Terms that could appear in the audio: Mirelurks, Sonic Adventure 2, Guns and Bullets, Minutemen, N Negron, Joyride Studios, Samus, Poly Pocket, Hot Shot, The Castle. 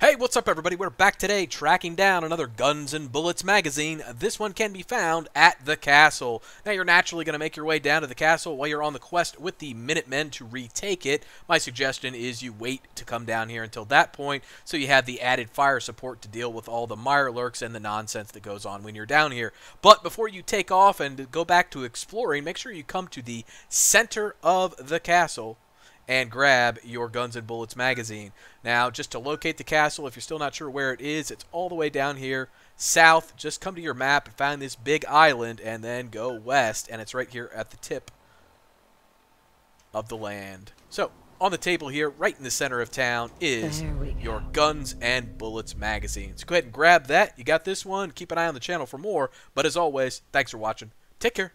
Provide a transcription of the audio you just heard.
Hey, what's up everybody? We're back today tracking down another Guns and Bullets magazine. This one can be found at the castle. Now you're naturally going to make your way down to the castle while you're on the quest with the Minutemen to retake it. My suggestion is you wait to come down here until that point so you have the added fire support to deal with all the Mirelurks and the nonsense that goes on when you're down here. But before you take off and go back to exploring, make sure you come to the center of the castle and grab your Guns and Bullets magazine. Now, just to locate the castle, if you're still not sure where it is, it's all the way down here south. Just come to your map and find this big island and then go west, and it's right here at the tip of the land. So, on the table here, right in the center of town, is your Guns and Bullets magazine. So go ahead and grab that. You got this one. Keep an eye on the channel for more. But as always, thanks for watching. Take care.